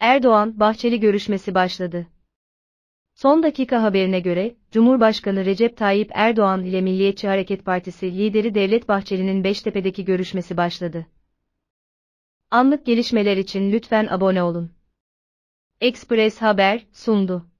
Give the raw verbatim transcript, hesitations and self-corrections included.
Erdoğan-Bahçeli görüşmesi başladı. Son dakika haberine göre, Cumhurbaşkanı Recep Tayyip Erdoğan ile Milliyetçi Hareket Partisi lideri Devlet Bahçeli'nin Beştepe'deki görüşmesi başladı. Anlık gelişmeler için lütfen abone olun. Ekspress Haber sundu.